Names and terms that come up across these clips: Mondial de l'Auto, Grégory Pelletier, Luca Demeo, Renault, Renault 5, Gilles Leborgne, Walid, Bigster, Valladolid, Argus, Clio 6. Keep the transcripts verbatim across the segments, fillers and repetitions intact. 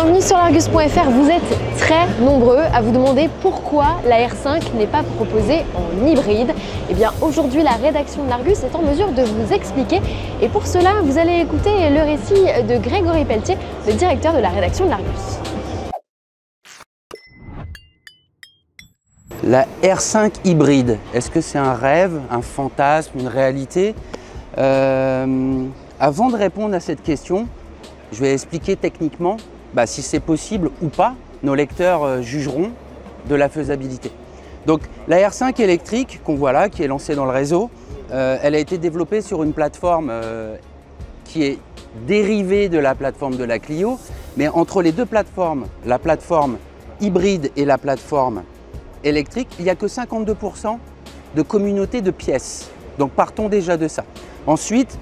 Bienvenue sur l'Argus point F R, vous êtes très nombreux à vous demander pourquoi la R cinq n'est pas proposée en hybride. Eh bien aujourd'hui la rédaction de l'Argus est en mesure de vous expliquer et pour cela vous allez écouter le récit de Grégory Pelletier, le directeur de la rédaction de l'Argus. La R cinq hybride, est-ce que c'est un rêve, un fantasme, une réalité? euh, Avant de répondre à cette question, je vais expliquer techniquement Bah, si c'est possible ou pas, nos lecteurs jugeront de la faisabilité. Donc la R cinq électrique qu'on voit là, qui est lancée dans le réseau, euh, elle a été développée sur une plateforme euh, qui est dérivée de la plateforme de la Clio, mais entre les deux plateformes, la plateforme hybride et la plateforme électrique, il n'y a que cinquante-deux pour cent de communauté de pièces. Donc partons déjà de ça. Ensuite,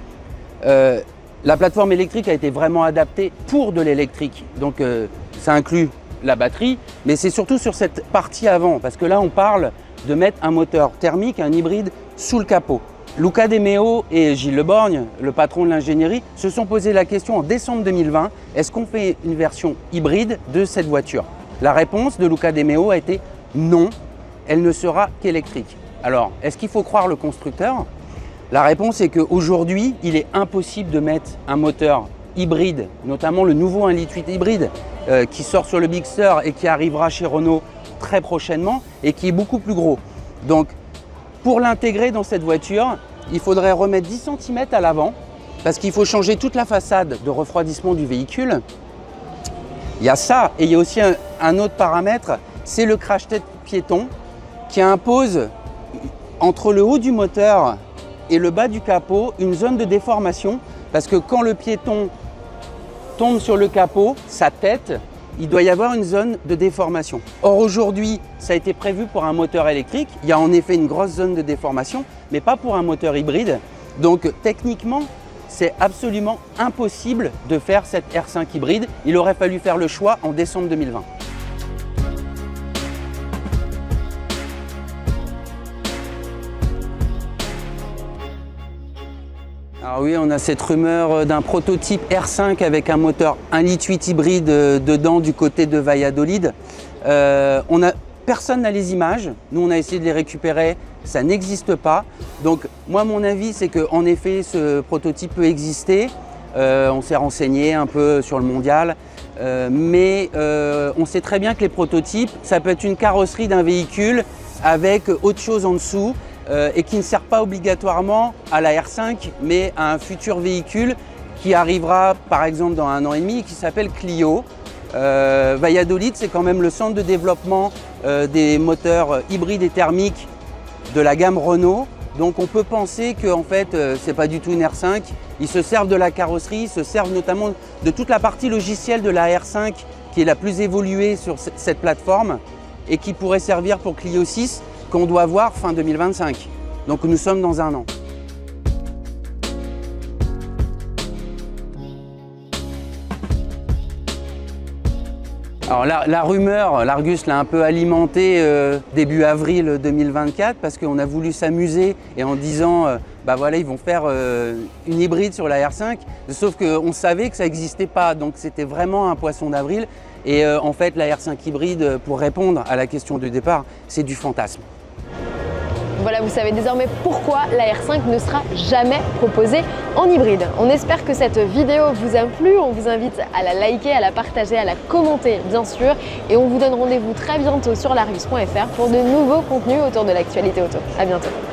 euh, la plateforme électrique a été vraiment adaptée pour de l'électrique, donc euh, ça inclut la batterie, mais c'est surtout sur cette partie avant, parce que là on parle de mettre un moteur thermique, un hybride, sous le capot. Luca Demeo et Gilles Leborgne, le patron de l'ingénierie, se sont posé la question en décembre deux mille vingt, est-ce qu'on fait une version hybride de cette voiture? La réponse de Luca Demeo a été non, elle ne sera qu'électrique. Alors, est-ce qu'il faut croire le constructeur? La réponse est qu'aujourd'hui, il est impossible de mettre un moteur hybride, notamment le nouveau un virgule huit litres hybride euh, qui sort sur le Bigster et qui arrivera chez Renault très prochainement et qui est beaucoup plus gros. Donc, pour l'intégrer dans cette voiture, il faudrait remettre dix centimètres à l'avant parce qu'il faut changer toute la façade de refroidissement du véhicule. Il y a ça et il y a aussi un, un autre paramètre, c'est le crash-tête piéton qui impose entre le haut du moteur et le bas du capot, une zone de déformation, parce que quand le piéton tombe sur le capot, sa tête, il doit y avoir une zone de déformation. Or aujourd'hui, ça a été prévu pour un moteur électrique, il y a en effet une grosse zone de déformation, mais pas pour un moteur hybride. Donc techniquement, c'est absolument impossible de faire cette R cinq hybride, il aurait fallu faire le choix en décembre deux mille vingt. Alors oui, on a cette rumeur d'un prototype R cinq avec un moteur un virgule huit litres hybride dedans du côté de Valladolid. Euh, on a, personne n'a les images, nous on a essayé de les récupérer, ça n'existe pas. Donc moi mon avis c'est qu'en effet ce prototype peut exister, euh, on s'est renseigné un peu sur le mondial, euh, mais euh, on sait très bien que les prototypes, ça peut être une carrosserie d'un véhicule avec autre chose en dessous, Euh, et qui ne sert pas obligatoirement à la R cinq, mais à un futur véhicule qui arrivera par exemple dans un an et demi, qui s'appelle Clio. Euh, Valladolid, c'est quand même le centre de développement euh, des moteurs hybrides et thermiques de la gamme Renault. Donc on peut penser que en fait, euh, c'est pas du tout une R cinq. Ils se servent de la carrosserie, ils se servent notamment de toute la partie logicielle de la R cinq, qui est la plus évoluée sur cette plateforme et qui pourrait servir pour Clio six. Qu'on doit voir fin deux mille vingt-cinq. Donc nous sommes dans un an. Alors la, la rumeur, l'Argus l'a un peu alimentée euh, début avril deux mille vingt-quatre parce qu'on a voulu s'amuser et en disant euh, bah voilà ils vont faire euh, une hybride sur la R cinq, sauf qu'on savait que ça n'existait pas donc c'était vraiment un poisson d'avril. Et euh, en fait, la R cinq hybride, pour répondre à la question de départ, c'est du fantasme. Voilà, vous savez désormais pourquoi la R cinq ne sera jamais proposée en hybride. On espère que cette vidéo vous a plu. On vous invite à la liker, à la partager, à la commenter, bien sûr. Et on vous donne rendez-vous très bientôt sur l'Argus point F R pour de nouveaux contenus autour de l'actualité auto. À bientôt.